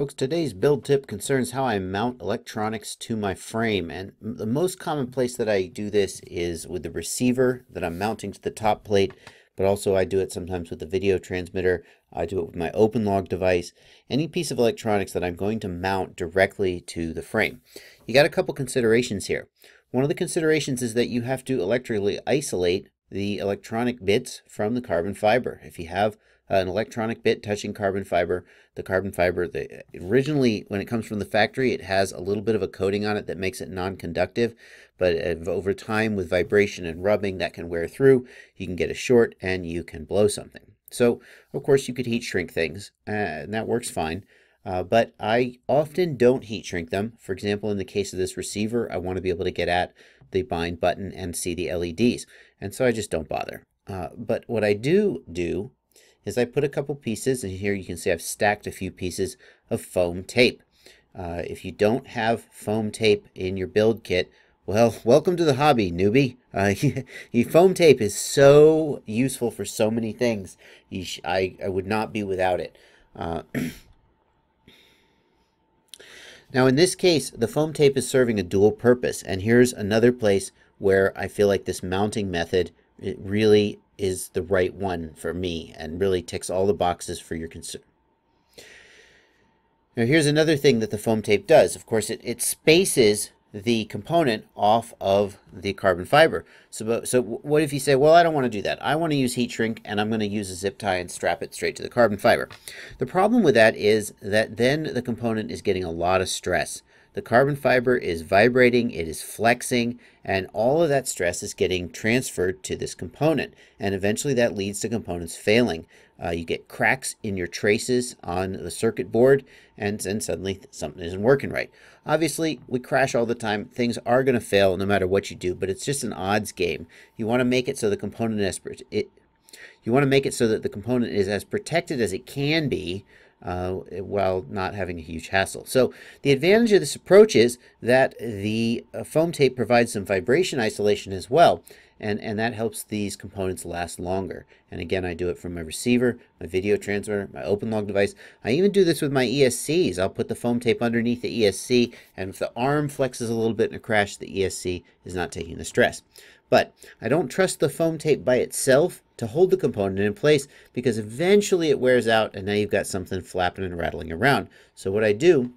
Folks, today's build tip concerns how I mount electronics to my frame, and the most common place that I do this is with the receiver that I'm mounting to the top plate, but also I do it sometimes with the video transmitter. I do it with my OpenLog device, any piece of electronics that I'm going to mount directly to the frame. You got a couple considerations here. One of the considerations is that you have to electrically isolate the electronic bits from the carbon fiber. If you have an electronic bit touching carbon fiber, originally when it comes from the factory, it has a little bit of a coating on it that makes it non-conductive, but over time with vibration and rubbing that can wear through, you can get a short and you can blow something. So of course you could heat shrink things and that works fine. But I often don't heat shrink them. For example, in the case of this receiver, I want to be able to get at the bind button and see the LEDs. And so I just don't bother. But what I do is I put a couple pieces, and here you can see I've stacked a few pieces of foam tape. If you don't have foam tape in your build kit, well, welcome to the hobby, newbie. Foam tape is so useful for so many things. I would not be without it. Now in this case, the foam tape is serving a dual purpose, and here's another place where I feel like this mounting method, it really is the right one for me and really ticks all the boxes for your concern. Now here's another thing that the foam tape does. Of course, it spaces the component off of the carbon fiber. So what if you say, well, I don't want to do that. I want to use heat shrink, and I'm going to use a zip tie and strap it straight to the carbon fiber. The problem with that is that then the component is getting a lot of stress. The carbon fiber is vibrating, it is flexing, and all of that stress is getting transferred to this component. And eventually that leads to components failing. You get cracks in your traces on the circuit board, and suddenly something isn't working right. Obviously, we crash all the time. Things are going to fail no matter what you do, but it's just an odds game. You want to make it so the component that the component is as protected as it can be, while not having a huge hassle. So the advantage of this approach is that the foam tape provides some vibration isolation as well, and that helps these components last longer. And again, I do it from my receiver, my video transmitter, my OpenLog device. I even do this with my ESCs. I'll put the foam tape underneath the ESC, and if the arm flexes a little bit in a crash, the ESC is not taking the stress. But I don't trust the foam tape by itself to hold the component in place, because eventually it wears out and now you've got something flapping and rattling around. So what I do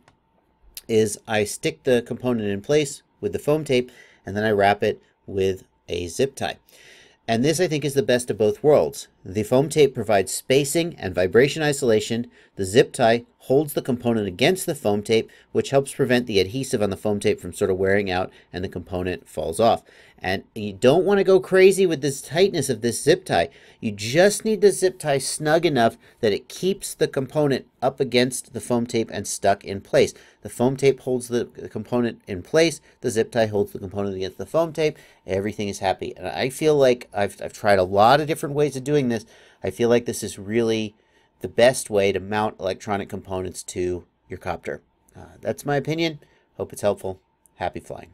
is I stick the component in place with the foam tape, and then I wrap it with a zip tie. And this, I think, is the best of both worlds. The foam tape provides spacing and vibration isolation. The zip tie holds the component against the foam tape, which helps prevent the adhesive on the foam tape from sort of wearing out and the component falls off. And you don't want to go crazy with this tightness of this zip tie. You just need the zip tie snug enough that it keeps the component up against the foam tape and stuck in place. The foam tape holds the component in place. The zip tie holds the component against the foam tape. Everything is happy. And I feel like I've tried a lot of different ways of doing this. I feel like this is really the best way to mount electronic components to your copter. That's my opinion. Hope it's helpful. Happy flying.